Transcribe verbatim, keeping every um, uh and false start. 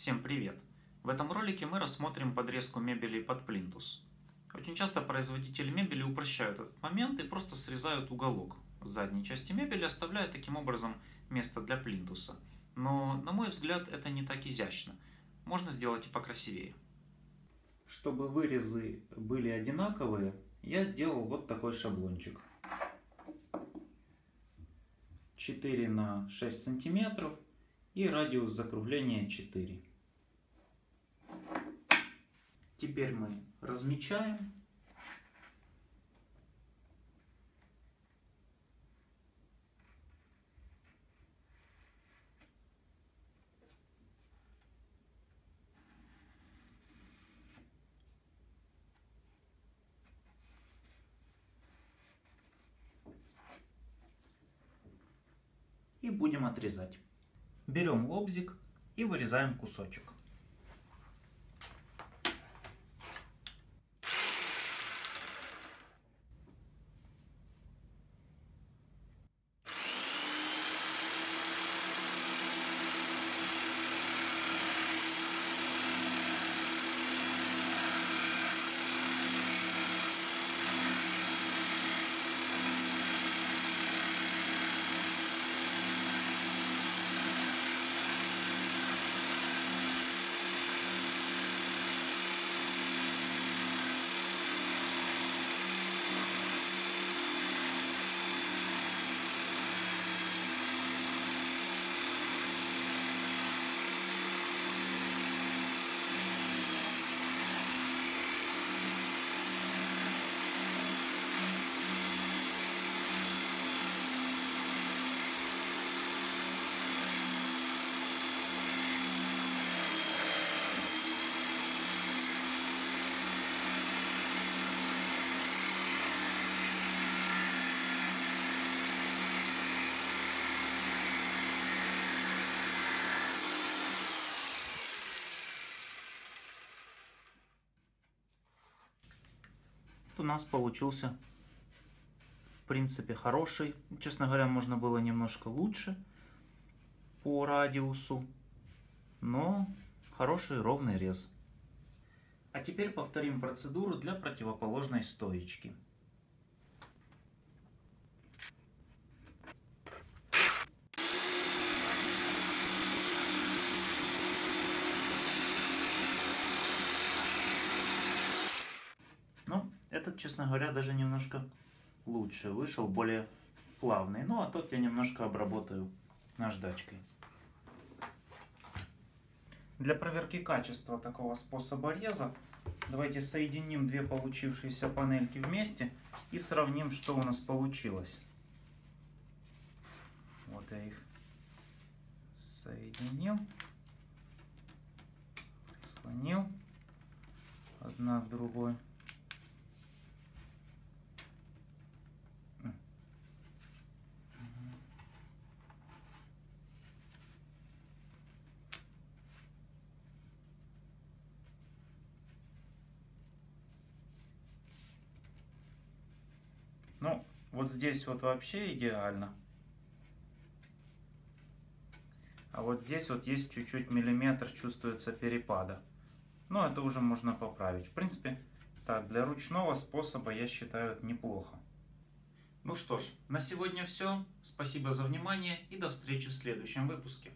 Всем привет! В этом ролике мы рассмотрим подрезку мебели под плинтус. Очень часто производители мебели упрощают этот момент и просто срезают уголок с задней части мебели, оставляя таким образом место для плинтуса. Но, на мой взгляд, это не так изящно. Можно сделать и покрасивее. Чтобы вырезы были одинаковые, я сделал вот такой шаблончик. четыре на шесть сантиметров. И радиус закругления четыре. Теперь мы размечаем. И будем отрезать. Берем лобзик и вырезаем кусочек. У нас получился, в принципе, хороший. Честно говоря, можно было немножко лучше по радиусу, но хороший ровный рез. А теперь повторим процедуру для противоположной стоечки. Этот, честно говоря, даже немножко лучше вышел, более плавный. Ну, а тот я немножко обработаю наждачкой. Для проверки качества такого способа реза давайте соединим две получившиеся панельки вместе и сравним, что у нас получилось. Вот я их соединил, прислонил одна к другой. Ну, вот здесь вот вообще идеально. А вот здесь вот есть чуть-чуть миллиметр, чувствуется перепада. Но это уже можно поправить. В принципе, так, для ручного способа, я считаю, неплохо. Ну что ж, на сегодня все. Спасибо за внимание и до встречи в следующем выпуске.